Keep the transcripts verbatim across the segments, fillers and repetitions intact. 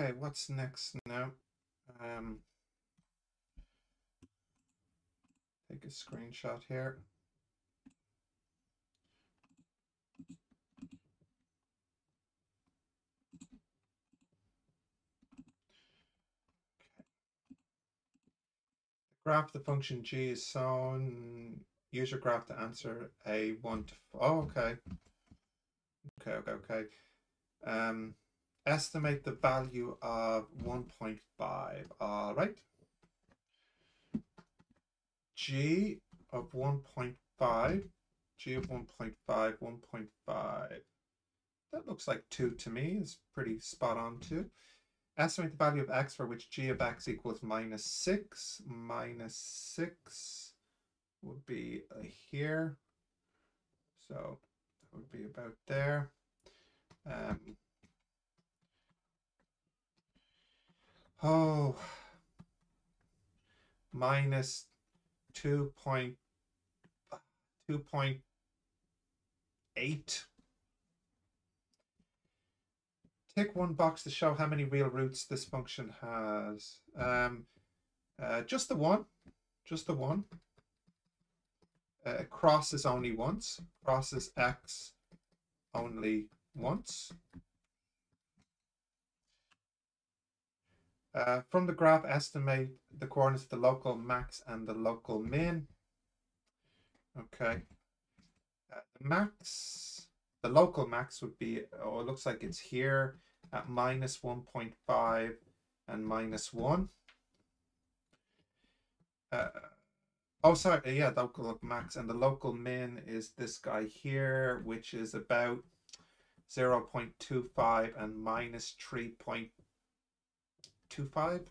Okay, what's next now? Um, take a screenshot here. Graph the function g is shown. Use your graph to answer a one to four. Oh, okay. Okay, okay, okay. Um, estimate the value of one point five. All right. G of one point five. G of one point five, one point five. That looks like two to me. It's pretty spot on too. Estimate the value of x for which g of x equals minus six. Minus six would be here. So that would be about there. Um, oh, minus two point eight. Tick one box to show how many real roots this function has. Um, uh, just the one, just the one. Uh, cross is only once. Cross is x only once. Uh, from the graph, estimate the coordinates of the local max and the local min. Okay. Uh, the max. The local max would be, oh, it looks like it's here at minus one point five and minus one. Uh, oh, sorry, yeah, the local max and the local min is this guy here, which is about zero point two five and minus three point two five.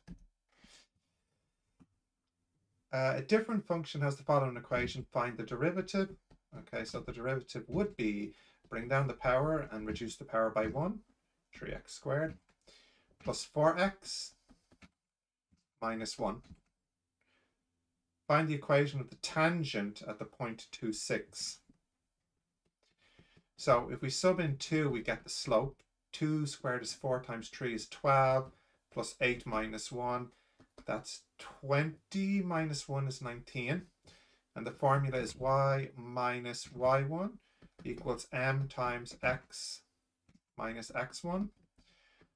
Uh, a different function has the following equation, find the derivative. Okay, so the derivative would be bring down the power and reduce the power by one, three x squared, plus four x, minus one. Find the equation of the tangent at the point two six. So if we sub in two, we get the slope. two squared is four times three is twelve, plus eight minus one, that's twenty, minus one is nineteen. And the formula is y minus y one equals m times x minus x one.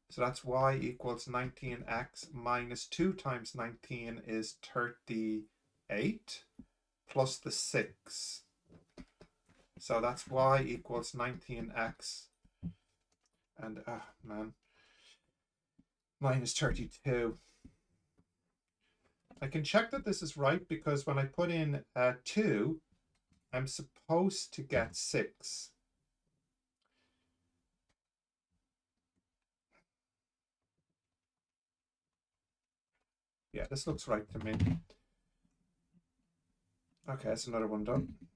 So that's y equals nineteen x minus two times nineteen is thirty-eight plus the six. So that's y equals nineteen x and ah oh man minus thirty-two. I can check that this is right because when I put in uh, two, I'm supposed to get six. Yeah, this looks right to me. Okay, that's another one done.